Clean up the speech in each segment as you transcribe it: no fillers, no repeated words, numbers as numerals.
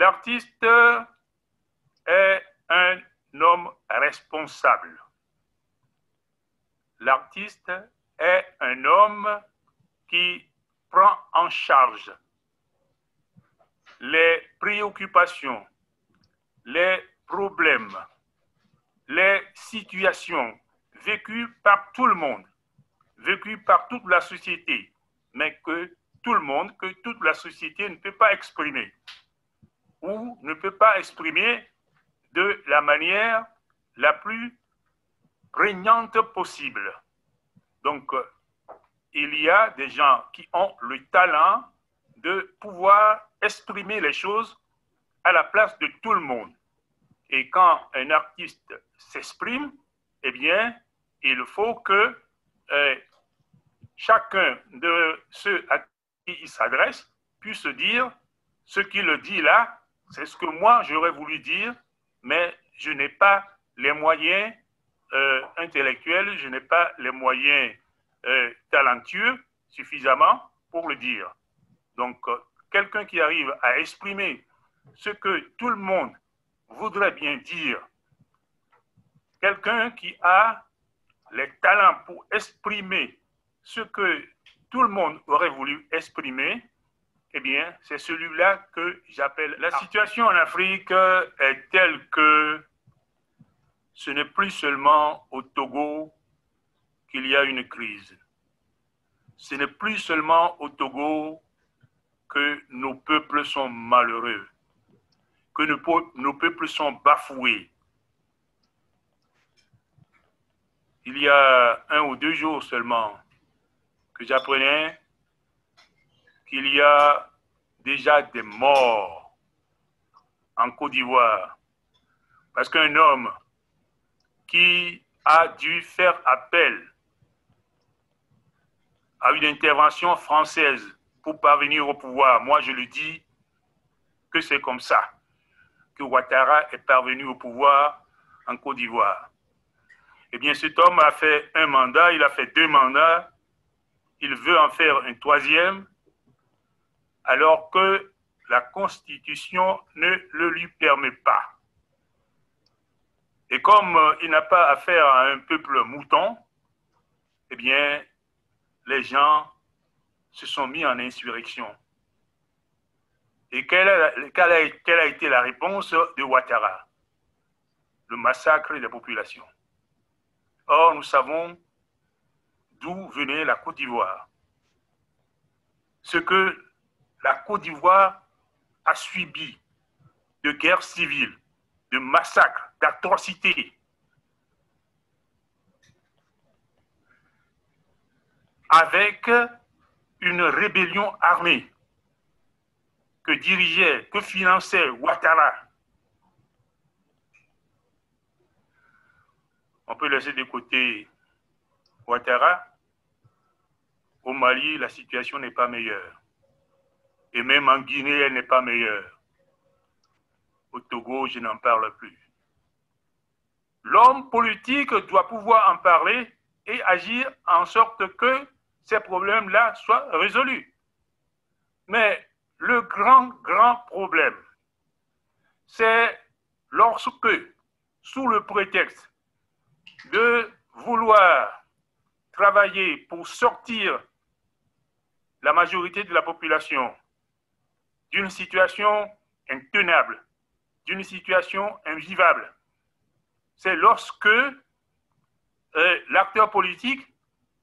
L'artiste est un homme responsable. L'artiste est un homme qui prend en charge les préoccupations, les problèmes, les situations vécues par tout le monde, vécues par toute la société, mais que tout le monde, que toute la société ne peut pas exprimer ou ne peut pas exprimer de la manière la plus prégnante possible. Donc, il y a des gens qui ont le talent de pouvoir exprimer les choses à la place de tout le monde. Et quand un artiste s'exprime, eh bien, il faut que chacun de ceux à qui il s'adresse puisse dire ce qu'il dit là, c'est ce que moi j'aurais voulu dire, mais je n'ai pas les moyens intellectuels, je n'ai pas les moyens talentueux suffisamment pour le dire. Donc, quelqu'un qui arrive à exprimer ce que tout le monde voudrait bien dire, quelqu'un qui a les talents pour exprimer ce que tout le monde aurait voulu exprimer, eh bien, c'est celui-là que j'appelle. La situation en Afrique est telle que ce n'est plus seulement au Togo qu'il y a une crise. Ce n'est plus seulement au Togo que nos peuples sont malheureux, que nos peuples sont bafoués. Il y a 1 ou 2 jours seulement que j'apprenais qu'il y a déjà des morts en Côte d'Ivoire parce qu'un homme qui a dû faire appel à une intervention française pour parvenir au pouvoir. Moi, je le dis que c'est comme ça que Ouattara est parvenu au pouvoir en Côte d'Ivoire. Eh bien, cet homme a fait un mandat, il a fait 2 mandats, il veut en faire un 3e, alors que la Constitution ne le lui permet pas. Et comme il n'a pas affaire à un peuple mouton, eh bien, les gens se sont mis en insurrection. Et quelle a été la réponse de Ouattara? Le massacre des populations. Or, nous savons d'où venait la Côte d'Ivoire. Ce que la Côte d'Ivoire a subi de guerres civiles, de massacres, d'atrocités, avec une rébellion armée que dirigeait, que finançait Ouattara. On peut laisser de côté Ouattara. Au Mali, la situation n'est pas meilleure. Et même en Guinée, elle n'est pas meilleure. Au Togo, je n'en parle plus. L'homme politique doit pouvoir en parler et agir en sorte que ces problèmes-là soient résolus. Mais le grand problème, c'est lorsque, sous le prétexte de vouloir travailler pour sortir la majorité de la population d'une situation intenable, d'une situation invivable, c'est lorsque l'acteur politique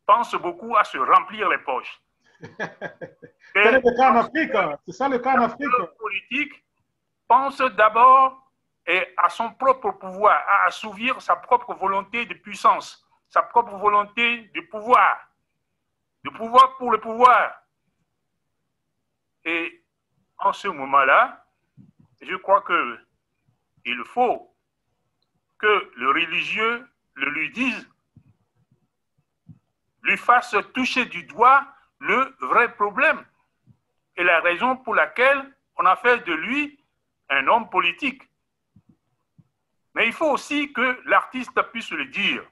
pense beaucoup à se remplir les poches. C'est le cas en Afrique. C'est ça le cas en Afrique. L'acteur politique pense d'abord à son propre pouvoir, à assouvir sa propre volonté de puissance, sa propre volonté de pouvoir pour le pouvoir. Et en ce moment-là, je crois que il faut que le religieux le lui dise, lui fasse toucher du doigt le vrai problème et la raison pour laquelle on a fait de lui un homme politique. Mais il faut aussi que l'artiste puisse le dire.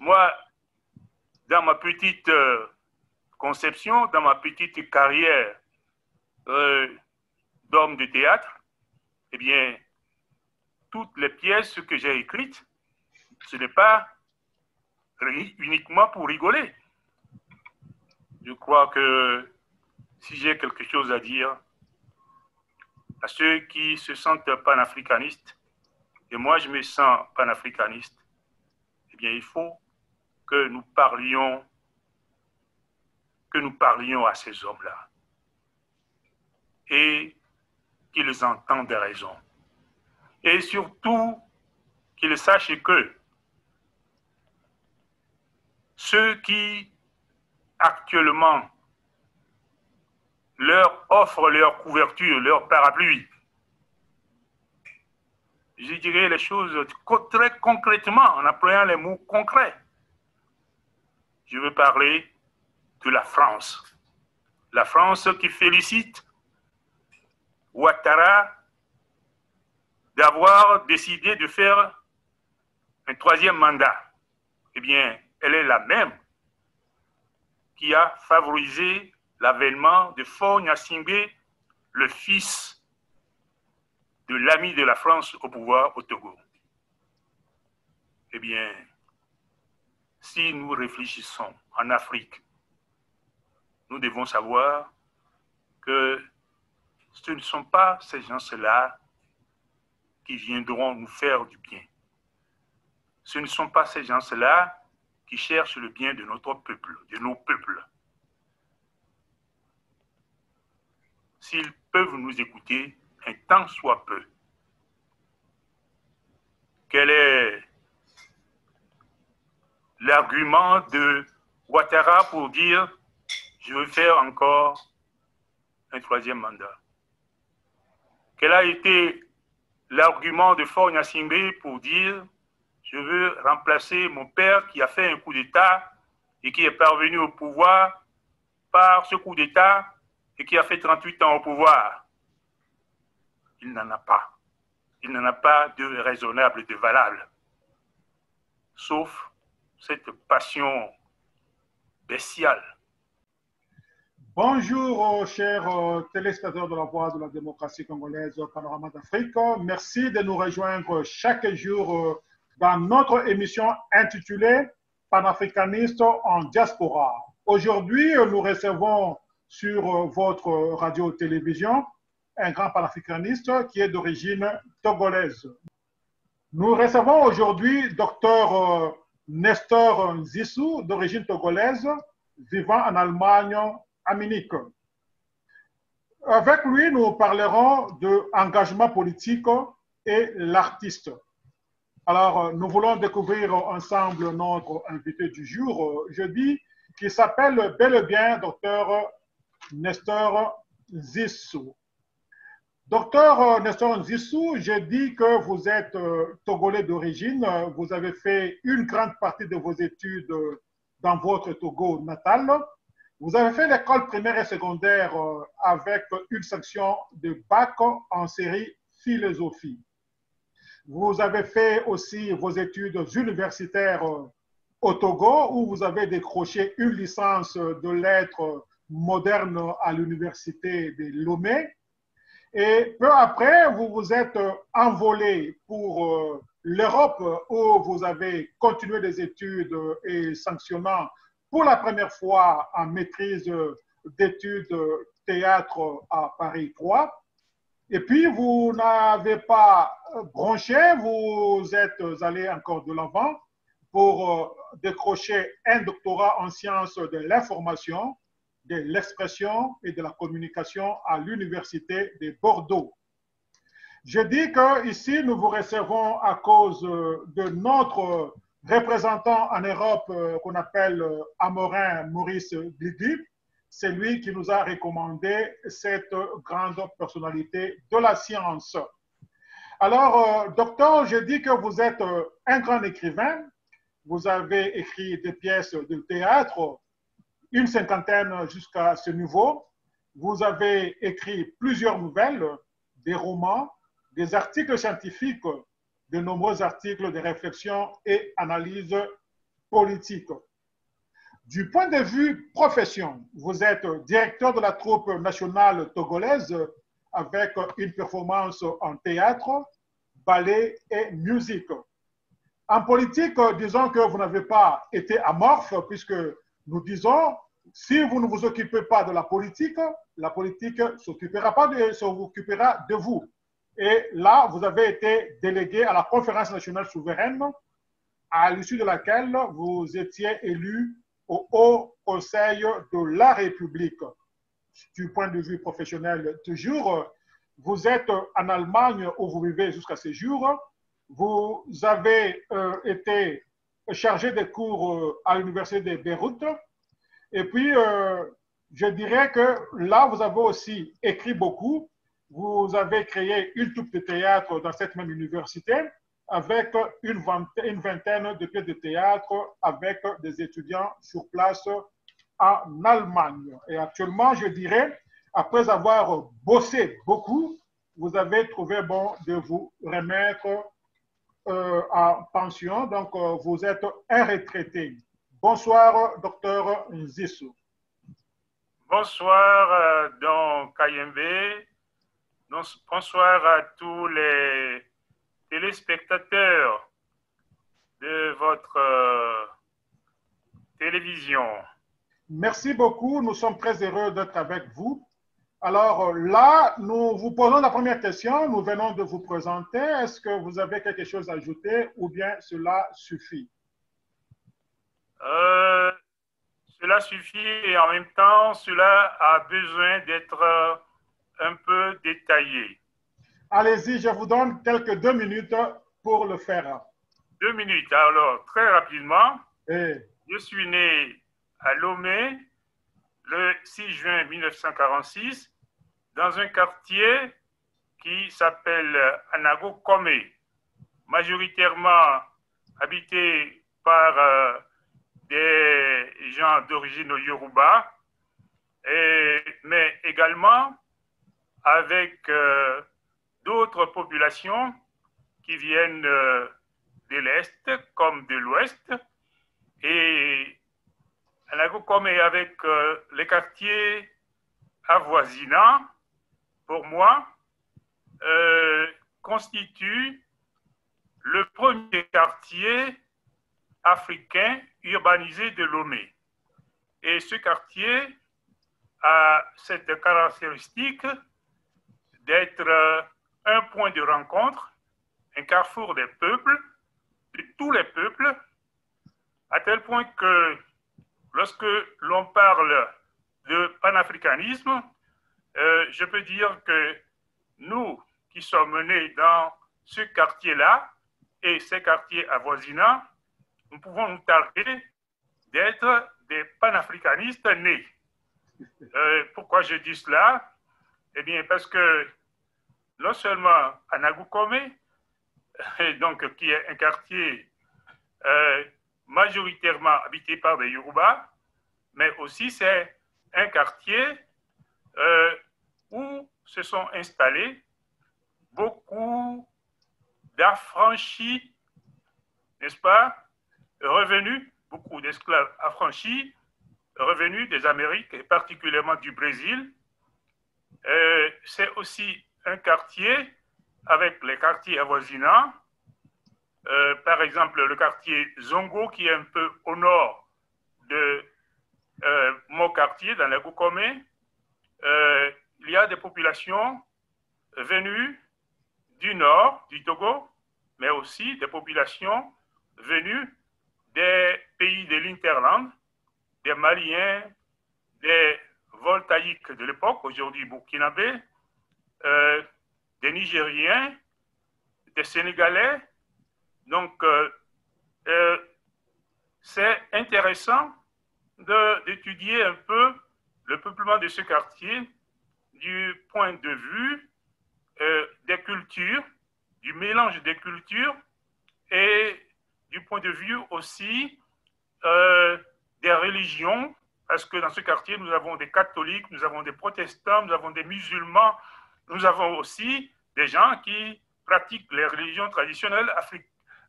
Moi, dans ma petite conception, dans ma petite carrière d'hommes de théâtre, eh bien, toutes les pièces que j'ai écrites, ce n'est pas uniquement pour rigoler. Je crois que si j'ai quelque chose à dire à ceux qui se sentent panafricanistes, et moi je me sens panafricaniste, eh bien il faut que nous parlions à ces hommes-là et qu'ils entendent raison. Et surtout qu'ils sachent que ceux qui actuellement leur offrent leur couverture, leur parapluie, je dirais les choses très concrètement, en employant les mots concrets. Je veux parler de la France. La France qui félicite Ouattara d'avoir décidé de faire un troisième mandat. Eh bien, elle est la même qui a favorisé l'avènement de Faure Gnassingbé, le fils de l'ami de la France au pouvoir au Togo. Eh bien, si nous réfléchissons en Afrique, nous devons savoir que ce ne sont pas ces gens-là qui viendront nous faire du bien. Ce ne sont pas ces gens-là qui cherchent le bien de notre peuple, de nos peuples. S'ils peuvent nous écouter un tant soit peu, quel est l'argument de Ouattara pour dire « je veux faire encore un troisième mandat ». Quel a été l'argument de Faure Gnassingbé pour dire « je veux remplacer mon père qui a fait un coup d'État et qui est parvenu au pouvoir par ce coup d'État et qui a fait 38 ans au pouvoir ». Il n'en a pas. Il n'en a pas de raisonnable, de valable. Sauf cette passion bestiale. Bonjour, chers téléspectateurs de la Voix de la démocratie congolaise, Panorama d'Afrique. Merci de nous rejoindre chaque jour dans notre émission intitulée « Panafricaniste en diaspora ». Aujourd'hui, nous recevons sur votre radio-télévision un grand panafricaniste qui est d'origine togolaise. Nous recevons aujourd'hui Dr Nestor Zinsou, d'origine togolaise, vivant en Allemagne, à Munich. Avec lui, nous parlerons de l'engagement politique et l'artiste. Alors, nous voulons découvrir ensemble notre invité du jour, jeudi, qui s'appelle bel et bien Dr Nestor Zinsou. Docteur Nestor Zinsou, j'ai dit que vous êtes togolais d'origine. Vous avez fait une grande partie de vos études dans votre Togo natal. Vous avez fait l'école primaire et secondaire avec une section de bac en série philosophie. Vous avez fait aussi vos études universitaires au Togo où vous avez décroché une licence de lettres modernes à l'université de Lomé. Et peu après, vous vous êtes envolé pour l'Europe où vous avez continué des études et sanctionnant pour la première fois en maîtrise d'études théâtre à Paris 3. Et puis, vous n'avez pas bronché, vous êtes allé encore de l'avant pour décrocher un doctorat en sciences de l'information, de l'expression et de la communication à l'Université de Bordeaux. Je dis qu'ici, nous vous recevons à cause de notre représentant en Europe qu'on appelle Amorin Maurice Bidu. C'est lui qui nous a recommandé cette grande personnalité de la science. Alors, docteur, je dis que vous êtes un grand écrivain. Vous avez écrit des pièces de théâtre, une cinquantaine jusqu'à ce niveau. Vous avez écrit plusieurs nouvelles, des romans, des articles scientifiques, de nombreux articles de réflexion et analyse politique. Du point de vue profession, vous êtes directeur de la troupe nationale togolaise avec une performance en théâtre, ballet et musique. En politique, disons que vous n'avez pas été amorphe, puisque nous disons, si vous ne vous occupez pas de la politique ne s'occupera pas de, s'occupera de vous. Et là, vous avez été délégué à la Conférence nationale souveraine, à l'issue de laquelle vous étiez élu au Haut Conseil de la République. Du point de vue professionnel, toujours, vous êtes en Allemagne où vous vivez jusqu'à ces jours. Vous avez été chargé des cours à l'université de Beyrouth. Et puis, je dirais que là, vous avez aussi écrit beaucoup. Vous avez créé une troupe de théâtre dans cette même université avec une vingtaine de pièces de théâtre avec des étudiants sur place en Allemagne. Et actuellement, je dirais, après avoir bossé beaucoup, vous avez trouvé bon de vous remettre en pension. Donc, vous êtes un retraité. Bonsoir, docteur Zinsou. Bonsoir, Don Kayembe. Bonsoir à tous les téléspectateurs de votre télévision. Merci beaucoup, nous sommes très heureux d'être avec vous. Alors là, nous vous posons la première question, nous venons de vous présenter. Est-ce que vous avez quelque chose à ajouter ou bien cela suffit? Cela suffit et en même temps, cela a besoin d'être un peu détaillé. Allez-y, je vous donne quelques 2 minutes pour le faire. 2 minutes. Alors, très rapidement, je suis né à Lomé le 6 juin 1946 dans un quartier qui s'appelle Anagokomé, majoritairement habité par des gens d'origine Yoruba, mais également avec d'autres populations qui viennent de l'Est comme de l'Ouest. Et Anagokomé avec les quartiers avoisinants, pour moi, constitue le premier quartier africain urbanisé de Lomé. Et ce quartier a cette caractéristique d'être un point de rencontre, un carrefour des peuples, de tous les peuples, à tel point que lorsque l'on parle de panafricanisme, je peux dire que nous qui sommes nés dans ce quartier-là et ces quartiers avoisinants, nous pouvons nous targuer d'être des panafricanistes nés. Pourquoi je dis cela? Eh bien, parce que non seulement Anagokomé, donc qui est un quartier majoritairement habité par des Yoruba, mais aussi c'est un quartier où se sont installés beaucoup d'affranchis, n'est-ce pas, revenus, beaucoup d'esclaves affranchis, revenus des Amériques et particulièrement du Brésil. C'est aussi un quartier avec les quartiers avoisinants, par exemple le quartier Zongo qui est un peu au nord de mon quartier dans l'Anagokomé. Il y a des populations venues du nord du Togo, mais aussi des populations venues des pays de l'Interland, des Maliens, des voltaïques de l'époque, aujourd'hui burkinabé, des Nigériens, des Sénégalais. Donc, c'est intéressant d'étudier un peu le peuplement de ce quartier du point de vue des cultures, du mélange des cultures et du point de vue aussi des religions. Parce que dans ce quartier, nous avons des catholiques, nous avons des protestants, nous avons des musulmans, nous avons aussi des gens qui pratiquent les religions traditionnelles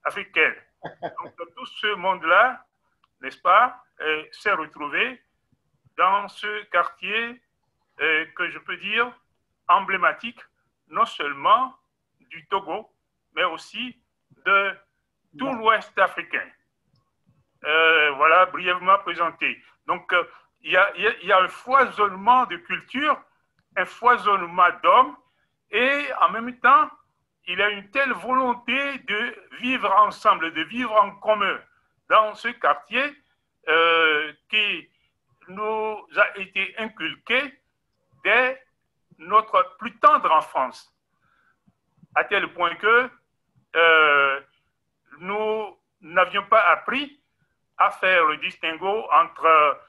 africaines. Donc, tout ce monde-là, n'est-ce pas, s'est retrouvé dans ce quartier que je peux dire emblématique non seulement du Togo, mais aussi de tout l'Ouest africain. Voilà, brièvement présenté. Donc, il y a un foisonnement de culture, un foisonnement d'hommes, et en même temps, il y a une telle volonté de vivre ensemble, de vivre en commun dans ce quartier qui nous a été inculqué dès notre plus tendre enfance, à tel point que nous n'avions pas appris à faire le distinguo entre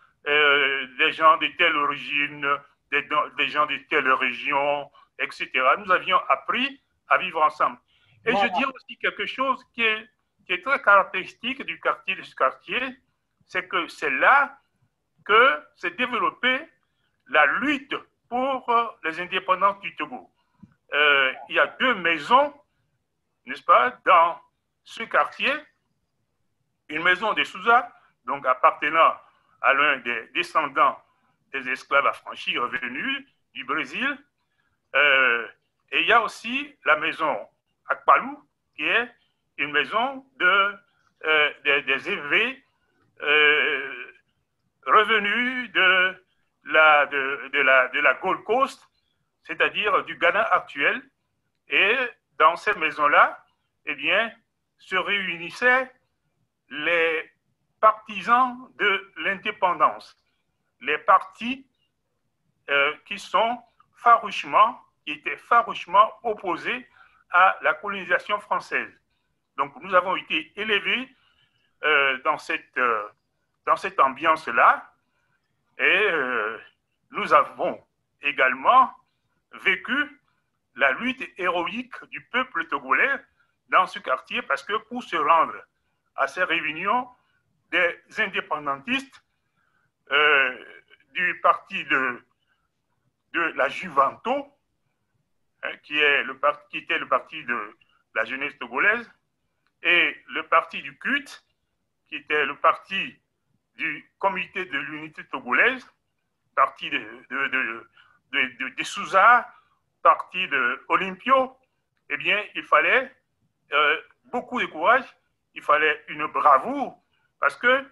des gens de telle origine, des gens de telle région, etc. Nous avions appris à vivre ensemble. Et voilà. Je dirais aussi quelque chose qui est très caractéristique du quartier, de ce quartier, c'est que c'est là que s'est développée la lutte pour les indépendances du Togo. Il y a deux maisons, n'est-ce pas, dans ce quartier. Une maison de Souza, donc appartenant à l'un des descendants des esclaves affranchis revenus du Brésil. Et il y a aussi la maison Akpalou, qui est une maison des évêques revenus de la Gold Coast, c'est-à-dire du Ghana actuel. Et dans ces maisons-là, eh bien, se réunissaient les partisans de l'indépendance, les partis qui étaient farouchement opposés à la colonisation française. Donc nous avons été élevés dans cette ambiance-là, et nous avons également vécu la lutte héroïque du peuple togolais dans ce quartier, parce que pour se rendre à ces réunions des indépendantistes du parti de la Juventus, hein, qui était le parti de la jeunesse togolaise, et le parti du CUT, qui était le parti du comité de l'unité togolaise, parti de Souza, parti de Olympio, eh bien, il fallait beaucoup de courage. Il fallait une bravoure, parce que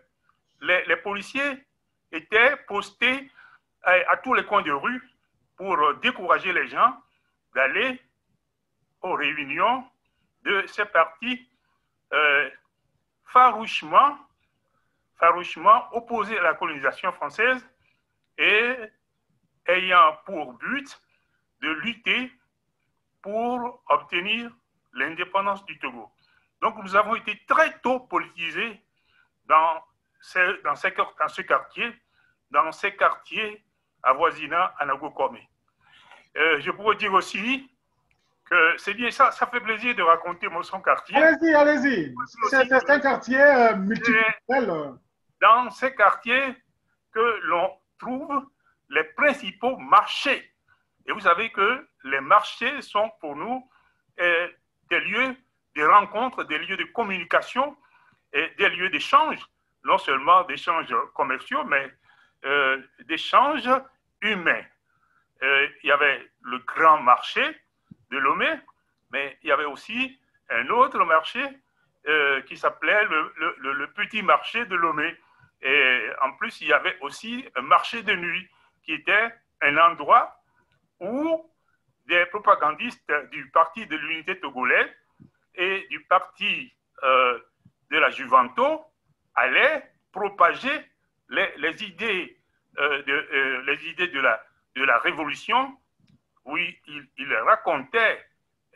les policiers étaient postés à tous les coins de rue pour décourager les gens d'aller aux réunions de ces partis farouchement opposés à la colonisation française et ayant pour but de lutter pour obtenir l'indépendance du Togo. Donc, nous avons été très tôt politisés dans ces quartiers avoisinant Anagokomé. Je pourrais dire aussi que c'est bien ça, ça fait plaisir de raconter son quartier. Allez-y, allez-y. C'est un quartier multiculturel. Dans ces quartiers que l'on trouve les principaux marchés. Et vous savez que les marchés sont pour nous des lieux des rencontres, des lieux de communication et des lieux d'échange, non seulement d'échanges commerciaux, mais d'échanges humains. Il y avait le grand marché de Lomé, mais il y avait aussi un autre marché qui s'appelait le petit marché de Lomé. Et en plus, il y avait aussi un marché de nuit qui était un endroit où des propagandistes du Parti de l'Unité togolaise et du parti de la Juventus allait propager les idées de la révolution. Oui, il racontait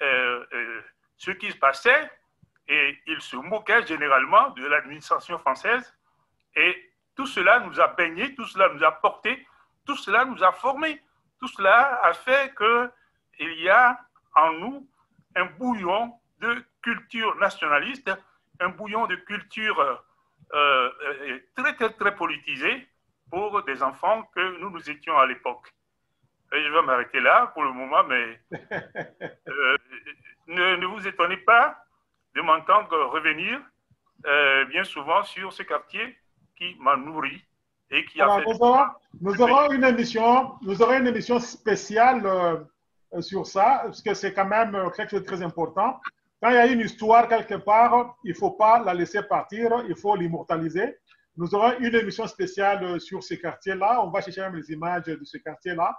ce qui se passait et il se moquait généralement de l'administration française. Et tout cela nous a baignés, tout cela nous a portés, tout cela nous a formés, tout cela a fait qu'il y a en nous un bouillon de culture nationaliste, un bouillon de culture très, très, très politisée pour des enfants que nous étions à l'époque. Je vais m'arrêter là pour le moment, mais ne vous étonnez pas de m'entendre revenir bien souvent sur ce quartier qui m'a nourri et qui a fait... Nous aurons une émission spéciale sur ça, parce que c'est quand même quelque chose de très important. Quand il y a une histoire quelque part, il ne faut pas la laisser partir, il faut l'immortaliser. Nous aurons une émission spéciale sur ces quartiers-là. On va chercher même les images de ces quartiers-là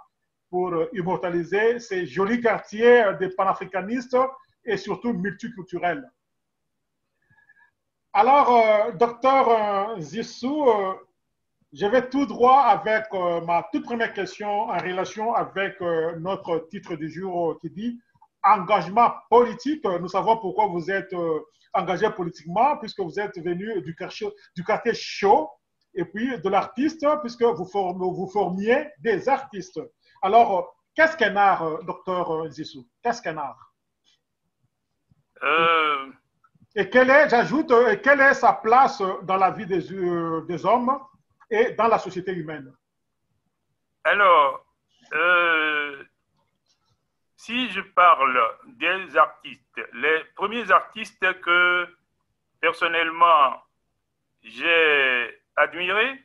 pour immortaliser ces jolis quartiers des panafricanistes et surtout multiculturels. Alors, docteur Zinsou, je vais tout droit avec ma toute première question en relation avec notre titre du jour qui dit « Engagement politique ». Nous savons pourquoi vous êtes engagé politiquement, puisque vous êtes venu du quartier chaud et puis de l'artiste, puisque vous formiez des artistes. Alors, qu'est-ce qu'un art, docteur Zinsou? Qu'est-ce qu'un art? Et quelle est, j'ajoute, quelle est sa place dans la vie des hommes et dans la société humaine? Alors, si je parle des artistes, les premiers artistes que personnellement j'ai admirés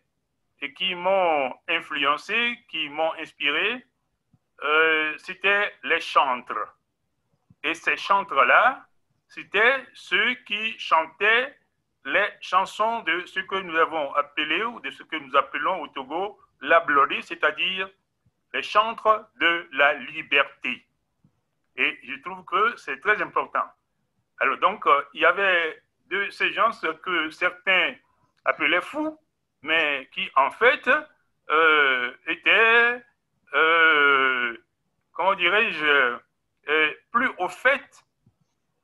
et qui m'ont influencé, qui m'ont inspiré, c'était les chantres. Et ces chantres-là, c'était ceux qui chantaient les chansons de ce que nous avons appelé, ou de ce que nous appelons au Togo, la blori, c'est-à-dire les chantres de la liberté. Et je trouve que c'est très important. Alors donc, il y avait de ces gens que certains appelaient fous, mais qui en fait étaient, comment dirais-je, plus au fait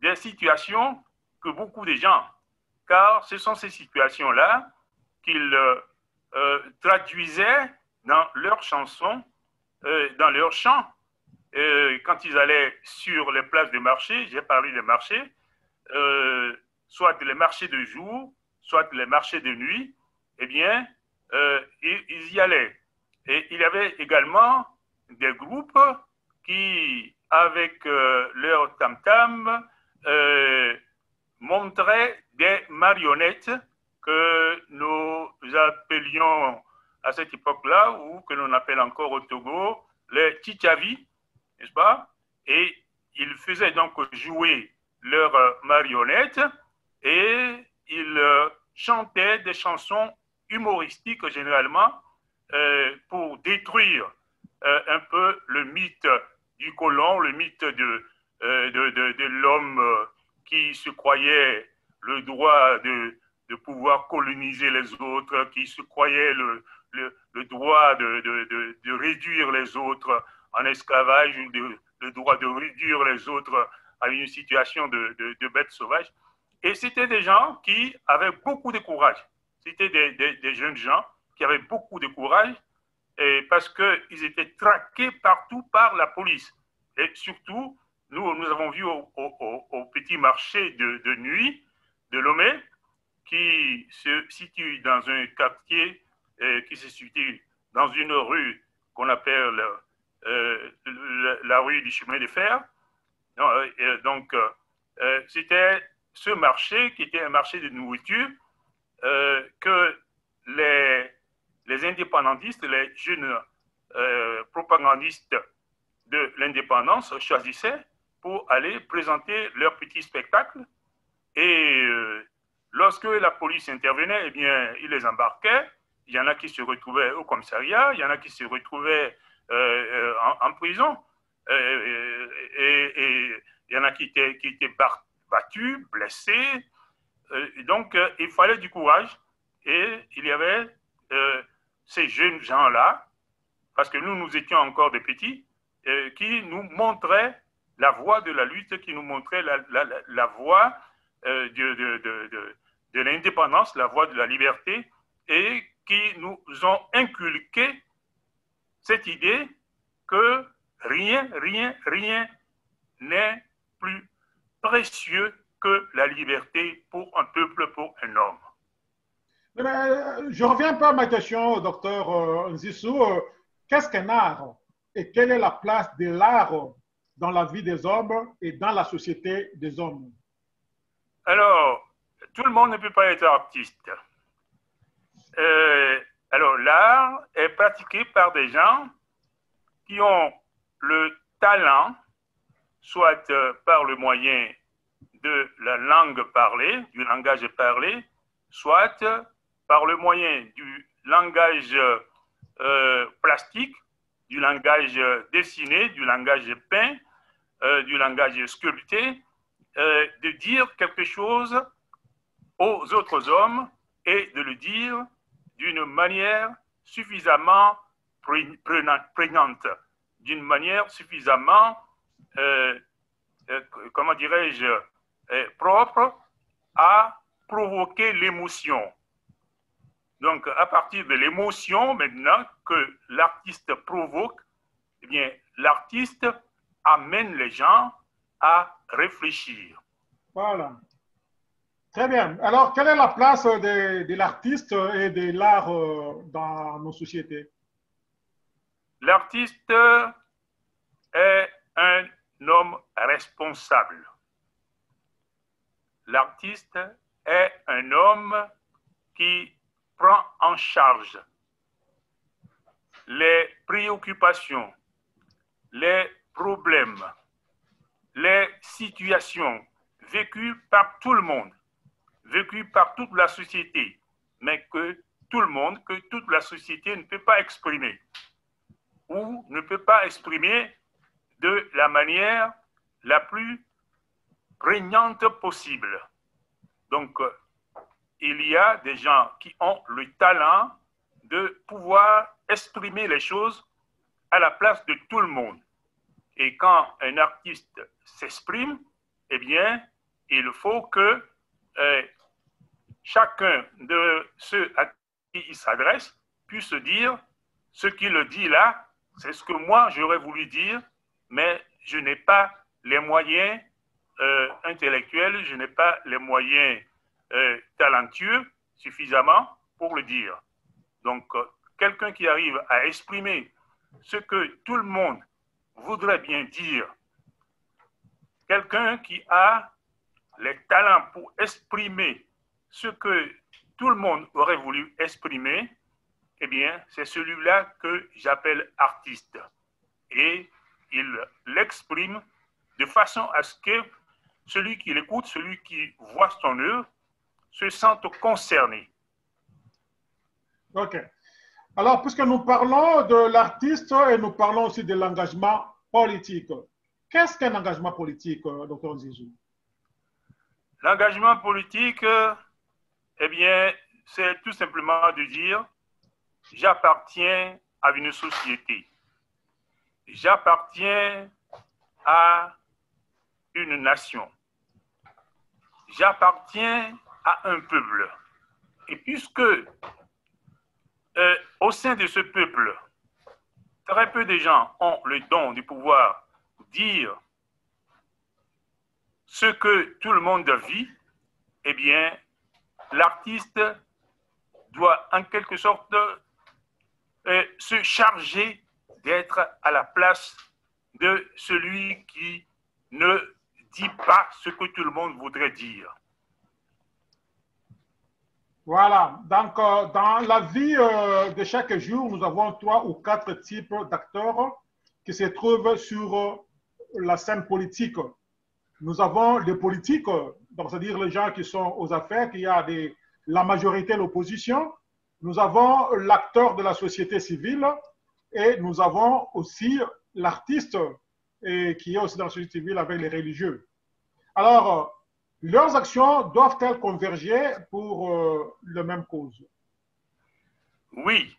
des situations que beaucoup de gens, car ce sont ces situations-là qu'ils traduisaient dans leurs chansons, dans leurs chants. Quand ils allaient sur les places de marché, j'ai parlé des marchés, soit les marchés de jour, soit les marchés de nuit, eh bien, ils y allaient. Et il y avait également des groupes qui, avec leur tam-tam, montraient des marionnettes que nous appelions à cette époque-là, ou que l'on appelle encore au Togo, les tchavi, n'est-ce pas? Et ils faisaient donc jouer leurs marionnettes et ils chantaient des chansons humoristiques généralement pour détruire un peu le mythe du colon, le mythe de l'homme qui se croyait le droit de pouvoir coloniser les autres, qui se croyait le droit de réduire les autres en esclavage, ou le droit de réduire les autres à une situation de bêtes sauvages. Et c'était des gens qui avaient beaucoup de courage. C'était des jeunes gens qui avaient beaucoup de courage et parce qu'ils étaient traqués partout par la police. Et surtout, nous avons vu au petit marché de nuit de Lomé, qui se situe dans un quartier, qui se situe dans une rue qu'on appelle la rue du chemin de fer. Donc, c'était ce marché qui était un marché de nourriture que les indépendantistes, les jeunes propagandistes de l'indépendance choisissaient pour aller présenter leur petit spectacle. Et lorsque la police intervenait, eh bien, ils les embarquaient. Il y en a qui se retrouvaient au commissariat, il y en a qui se retrouvaient en prison. Et il y en a qui étaient battus, blessés. Donc, il fallait du courage. Et il y avait ces jeunes gens-là, parce que nous étions encore des petits, qui nous montraient la voie de la lutte, qui nous montraient la voie de l'indépendance, la voie de la liberté, et qui nous ont inculqué cette idée que rien n'est plus précieux que la liberté pour un peuple, pour un homme. Je reviens pas à ma question, docteur Zinsou. Qu'est-ce qu'un art et quelle est la place de l'art dans la vie des hommes et dans la société des hommes? Alors, tout le monde ne peut pas être artiste. Alors, l'art est pratiqué par des gens qui ont le talent, soit par le moyen de la langue parlée, du langage parlé, soit par le moyen du langage plastique, du langage dessiné, du langage peint, du langage sculpté, de dire quelque chose aux autres hommes et de le dire d'une manière suffisamment prégnante, d'une manière suffisamment, comment dirais-je, propre à provoquer l'émotion. Donc, à partir de l'émotion, maintenant, que l'artiste provoque, eh bien, l'artiste amène les gens à réfléchir. Voilà. Très bien. Alors, quelle est la place de l'artiste et de l'art dans nos sociétés? L'artiste est un homme responsable. L'artiste est un homme qui prend en charge les préoccupations, les problèmes, les situations vécues par tout le monde, vécues par toute la société, mais que tout le monde, que toute la société ne peut pas exprimer ou ne peut pas exprimer de la manière la plus prégnante possible. Donc, il y a des gens qui ont le talent de pouvoir exprimer les choses à la place de tout le monde. Et quand un artiste s'exprime, eh bien, il faut que chacun de ceux à qui il s'adresse puisse dire ce qu'il dit là, c'est ce que moi j'aurais voulu dire, mais je n'ai pas les moyens intellectuels, je n'ai pas les moyens talentueux suffisamment pour le dire. Donc, quelqu'un qui arrive à exprimer ce que tout le monde voudrait bien dire, quelqu'un qui a les talents pour exprimer ce que tout le monde aurait voulu exprimer, eh bien, c'est celui-là que j'appelle artiste. Et il l'exprime de façon à ce que celui qui l'écoute, celui qui voit son œuvre, se sente concerné. OK. Alors, puisque nous parlons de l'artiste et nous parlons aussi de l'engagement politique, qu'est-ce qu'un engagement politique, Dr Zinsou? L'engagement politique, eh bien, c'est tout simplement de dire « j'appartiens à une société ». J'appartiens à une nation. J'appartiens à un peuple. Et puisque au sein de ce peuple, très peu de gens ont le don de pouvoir dire ce que tout le monde vit, eh bien, l'artiste doit en quelque sorte se charger d'être à la place de celui qui ne dit pas ce que tout le monde voudrait dire. Voilà. Donc, dans la vie de chaque jour, nous avons 3 ou 4 types d'acteurs qui se trouvent sur la scène politique. Nous avons les politiques, c'est-à-dire les gens qui sont aux affaires, qui a la majorité, l'opposition. Nous avons l'acteur de la société civile. Et nous avons aussi l'artiste qui est aussi dans la société civile avec les religieux. Alors, leurs actions doivent-elles converger pour la même cause? Oui,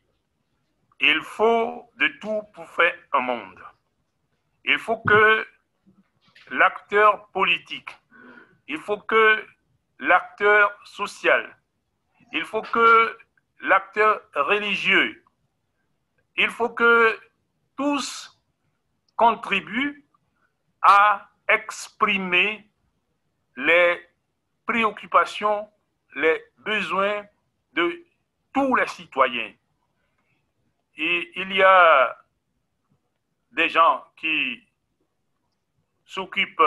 il faut de tout pour faire un monde. Il faut que l'acteur politique, il faut que l'acteur social, il faut que l'acteur religieux, il faut que tous contribuent à exprimer les préoccupations, les besoins de tous les citoyens. Et il y a des gens qui s'occupent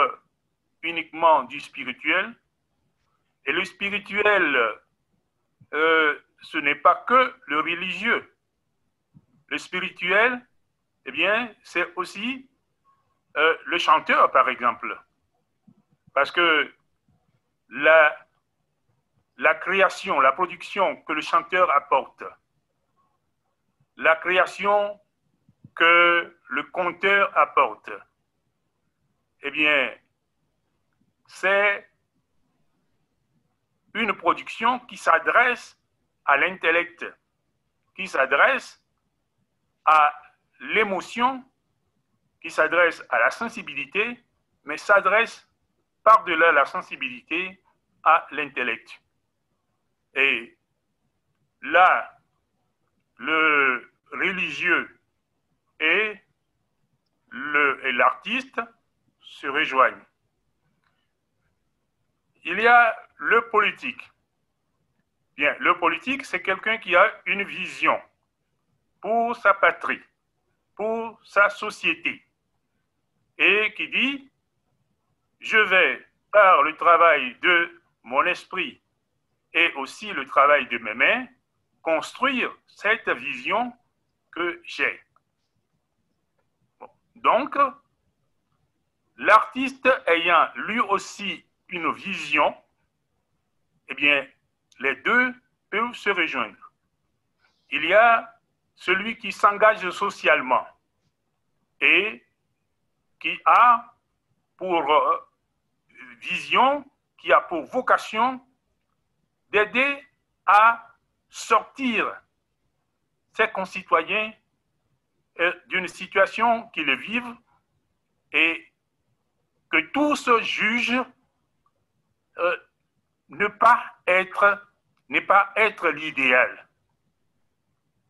uniquement du spirituel. Et le spirituel, ce n'est pas que le religieux. Le spirituel, eh bien, c'est aussi le chanteur, par exemple. Parce que la création, la production que le chanteur apporte, la création que le conteur apporte, eh bien, c'est une production qui s'adresse à l'intellect, qui s'adresse à l'émotion, qui s'adresse à la sensibilité, mais s'adresse par-delà la sensibilité à l'intellect. Et là, le religieux et l'artiste se rejoignent. Il y a le politique. Bien, le politique, c'est quelqu'un qui a une vision pour sa patrie, pour sa société, et qui dit, je vais, par le travail de mon esprit et aussi le travail de mes mains, construire cette vision que j'ai. Bon. Donc, l'artiste ayant lui aussi une vision, eh bien, les deux peuvent se rejoindre. Il y a celui qui s'engage socialement et qui a pour vision, qui a pour vocation d'aider à sortir ses concitoyens d'une situation qu'ils vivent et que tous jugent ne pas être l'idéal.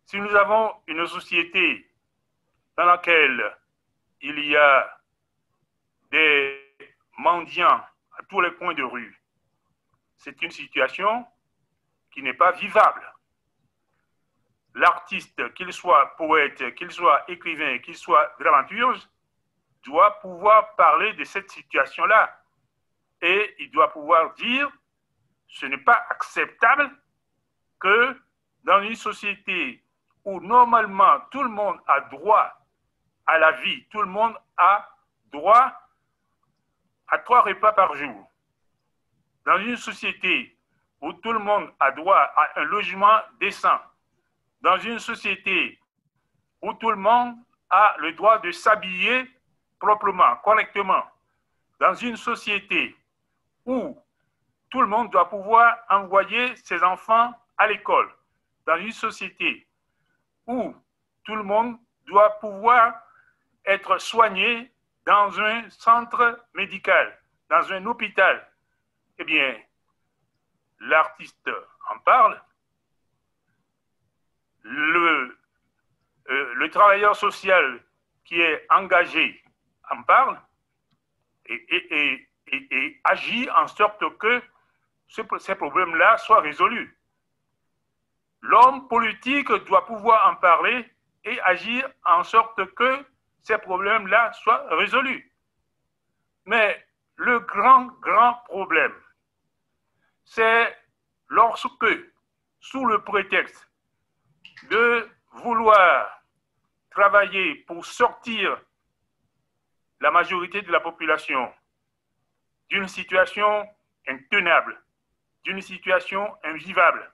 Si nous avons une société dans laquelle il y a des mendiants à tous les coins de rue, c'est une situation qui n'est pas vivable. L'artiste, qu'il soit poète, qu'il soit écrivain, qu'il soit dramaturge, doit pouvoir parler de cette situation-là. Et il doit pouvoir dire, ce n'est pas acceptable que dans une société où normalement tout le monde a droit à la vie, tout le monde a droit à 3 repas par jour, dans une société où tout le monde a droit à un logement décent, dans une société où tout le monde a le droit de s'habiller proprement, correctement, dans une société où tout le monde doit pouvoir envoyer ses enfants à l'école, dans une société où tout le monde doit pouvoir être soigné dans un centre médical, dans un hôpital, eh bien, l'artiste en parle, le travailleur social qui est engagé en parle, et agit en sorte que ces problèmes-là soient résolus. L'homme politique doit pouvoir en parler et agir en sorte que ces problèmes-là soient résolus. Mais le grand problème, c'est lorsque, sous le prétexte de vouloir travailler pour sortir la majorité de la population d'une situation intenable, d'une situation invivable,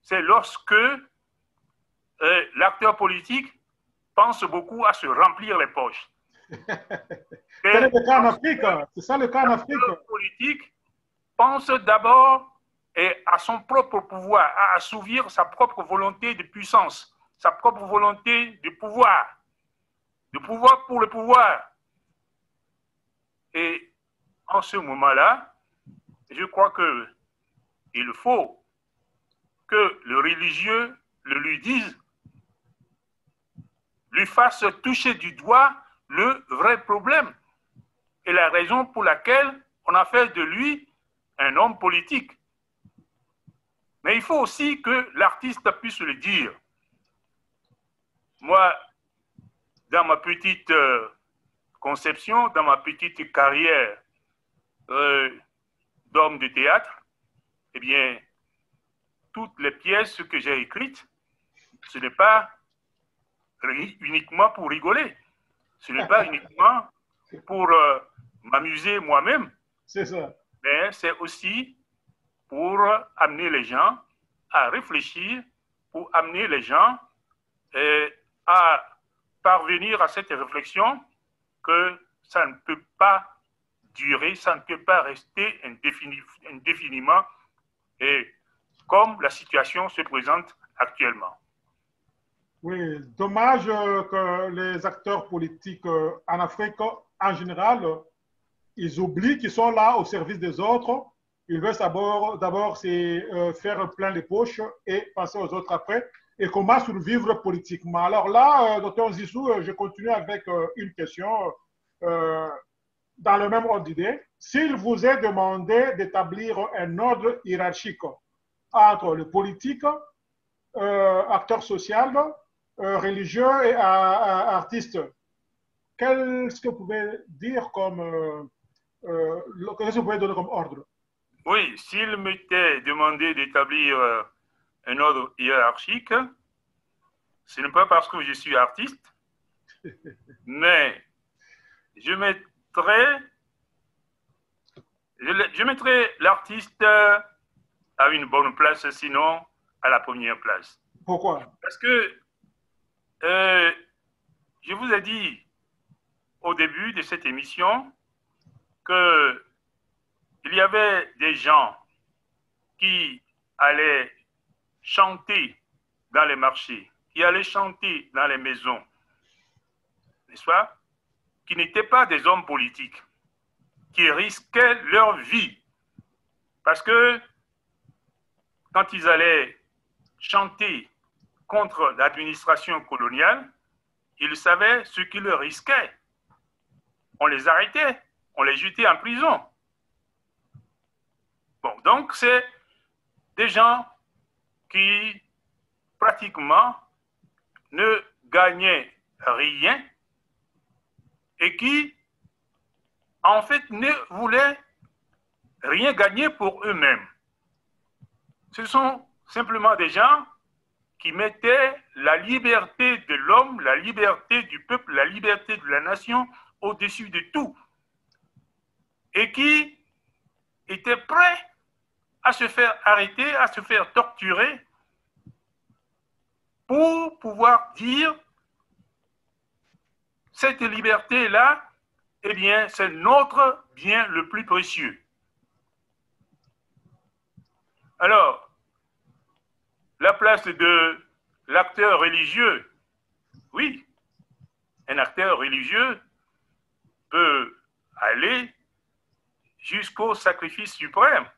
c'est lorsque l'acteur politique pense beaucoup à se remplir les poches. C'est le cas en Afrique. C'est ça le cas en Afrique. L'acteur politique pense d'abord à son propre pouvoir, à assouvir sa propre volonté de puissance, sa propre volonté de pouvoir pour le pouvoir. Et en ce moment-là, je crois qu'il faut que le religieux le lui dise, lui fasse toucher du doigt le vrai problème et la raison pour laquelle on a fait de lui un homme politique. Mais il faut aussi que l'artiste puisse le dire. Moi, dans ma petite conception, dans ma petite carrière d'homme de théâtre, eh bien, toutes les pièces que j'ai écrites, ce n'est pas uniquement pour rigoler, ce n'est pas uniquement pour m'amuser moi-même. C'est ça. Mais c'est aussi pour amener les gens à réfléchir, pour amener les gens à parvenir à cette réflexion que ça ne peut pas durer, ça ne peut pas rester indéfiniment, et comme la situation se présente actuellement. Oui, dommage que les acteurs politiques en Afrique, en général, ils oublient qu'ils sont là au service des autres. Ils veulent d'abord faire plein les poches et passer aux autres après. Et comment survivre politiquement. Alors là, docteur Zinsou, je continue avec une question dans le même ordre d'idée. S'il vous est demandé d'établir un ordre hiérarchique entre le politique, acteur social, religieux et artiste, qu'est-ce que vous pouvez dire comme, qu'est-ce que vous pouvez donner comme ordre? Oui, s'il m'était demandé d'établir un ordre hiérarchique, ce n'est pas parce que je suis artiste, mais je mettrai l'artiste à une bonne place, sinon à la première place. Pourquoi? Parce que je vous ai dit au début de cette émission qu'il y avait des gens qui allaient chanter dans les marchés, qui allaient chanter dans les maisons, n'est-ce pas, qui n'étaient pas des hommes politiques, qui risquaient leur vie. Parce que quand ils allaient chanter contre l'administration coloniale, ils savaient ce qu'ils risquaient. On les arrêtait, on les jetait en prison. Bon, donc c'est des gens qui pratiquement ne gagnaient rien et qui, en fait, ne voulaient rien gagner pour eux-mêmes. Ce sont simplement des gens qui mettaient la liberté de l'homme, la liberté du peuple, la liberté de la nation au-dessus de tout et qui étaient prêts à se faire arrêter, à se faire torturer pour pouvoir dire cette liberté-là, eh bien, c'est notre bien le plus précieux. Alors, la place de l'acteur religieux, oui, un acteur religieux peut aller jusqu'au sacrifice suprême.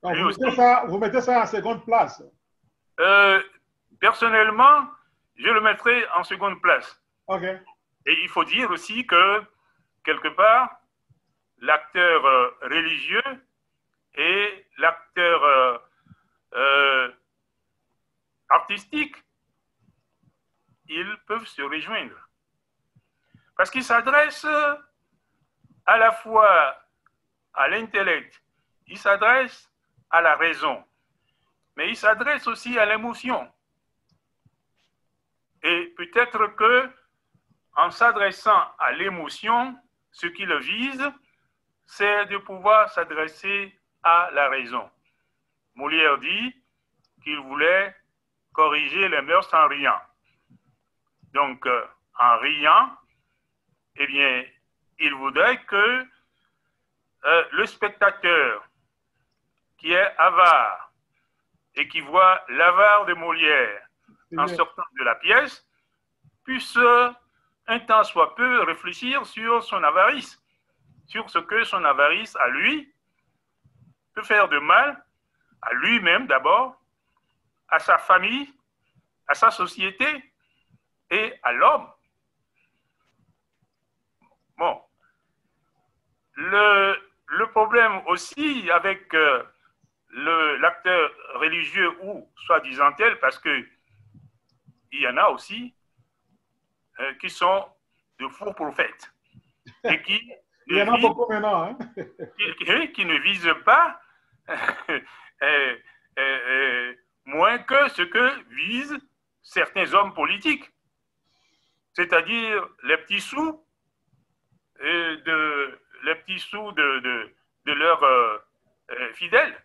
Donc, vous mettez ça en seconde place. Personnellement, je le mettrai en seconde place. Okay. Et il faut dire aussi que, quelque part, l'acteur religieux et l'acteur artistique, ils peuvent se rejoindre. Parce qu'ils s'adressent à la fois à l'intellect, ils s'adressent à la raison, mais ils s'adressent aussi à l'émotion. Et peut-être que, en s'adressant à l'émotion, ce qu'ils visent, c'est de pouvoir s'adresser à la raison. Molière dit qu'il voulait corriger les mœurs en riant. Donc, en riant, eh bien, il voudrait que le spectateur qui est avare et qui voit l'avare de Molière en sortant de la pièce puisse un temps soit peu réfléchir sur son avarice, sur ce que son avarice à lui peut faire de mal à lui-même d'abord, à sa famille, à sa société et à l'homme. Bon, le problème aussi avec l'acteur religieux ou soi-disant tel, parce que il y en a aussi qui sont de faux prophètes et qui ne visent pas moins que ce que visent certains hommes politiques, c'est-à-dire les petits sous, et de les petits sous de leurs fidèles.